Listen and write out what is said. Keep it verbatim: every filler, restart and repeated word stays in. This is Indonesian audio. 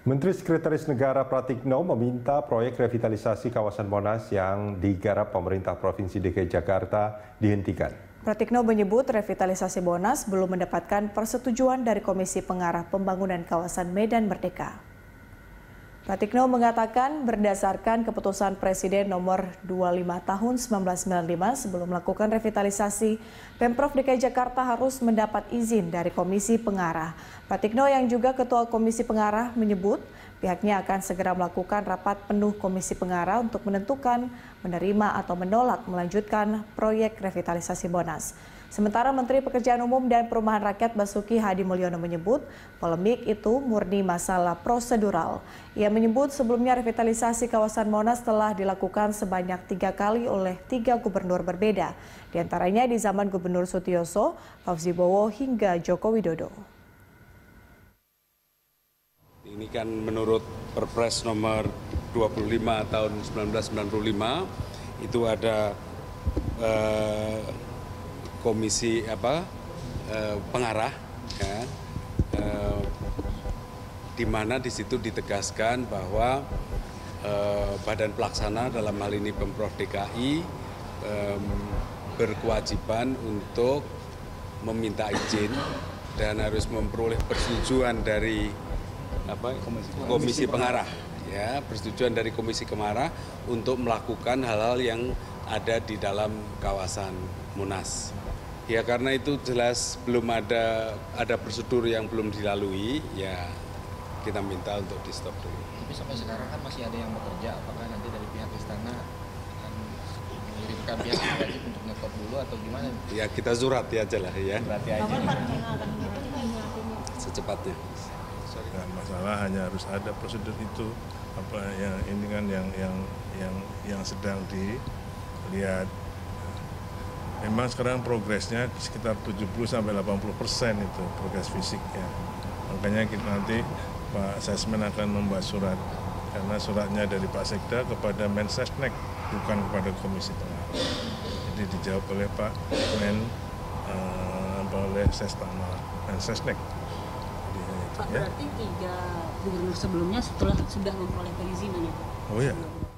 Menteri Sekretaris Negara Pratikno meminta proyek revitalisasi kawasan Monas yang digarap pemerintah Provinsi D K I Jakarta dihentikan. Pratikno menyebut revitalisasi Monas belum mendapatkan persetujuan dari Komisi Pengarah Pembangunan Kawasan Medan Merdeka. Pratikno mengatakan berdasarkan keputusan Presiden nomor dua puluh lima tahun seribu sembilan ratus sembilan puluh lima sebelum melakukan revitalisasi, Pemprov D K I Jakarta harus mendapat izin dari Komisi Pengarah. Pratikno yang juga Ketua Komisi Pengarah menyebut pihaknya akan segera melakukan rapat penuh Komisi Pengarah untuk menentukan menerima atau menolak melanjutkan proyek revitalisasi Monas. Sementara Menteri Pekerjaan Umum dan Perumahan Rakyat Basuki Hadi Mulyono menyebut polemik itu murni masalah prosedural. Ia menyebut sebelumnya revitalisasi kawasan Monas telah dilakukan sebanyak tiga kali oleh tiga gubernur berbeda, diantaranya di zaman Gubernur Sutiyoso, Fauzi Bowo hingga Joko Widodo. Ini kan menurut Perpres nomor dua puluh lima tahun seribu sembilan ratus sembilan puluh lima itu ada eh, komisi apa eh, pengarah ya, eh, di mana di situ ditegaskan bahwa eh, Badan Pelaksana dalam hal ini Pemprov D K I eh, berkewajiban untuk meminta izin dan harus memperoleh persetujuan dari apa komisi, komisi pengarah ya persetujuan dari komisi pengarah untuk melakukan hal-hal yang ada di dalam kawasan Monas. Ya karena itu jelas belum ada ada prosedur yang belum dilalui, ya kita minta untuk di stop dulu. Tapi sampai sekarang kan masih ada yang bekerja, apakah nanti dari pihak istana akan mengirimkan pihak wajib untuk ngetop dulu atau gimana? Ya kita surati aja lah ya. Surati aja. Secepatnya. Dan masalah hanya harus ada prosedur itu apa yang ini kan yang yang yang yang sedang dilihat. Memang sekarang progresnya sekitar tujuh puluh sampai delapan puluh persen itu progres fisiknya. Makanya kita nanti Pak Sesmen akan membuat surat karena suratnya dari Pak Sekda kepada Mensesnek bukan kepada Komisi Pengarah. Jadi dijawab oleh Pak Men eh, oleh Sestama Mensesnek. Pak, berarti tiga gubernur sebelumnya setelah sudah memperoleh perizinan ya? Oh ya.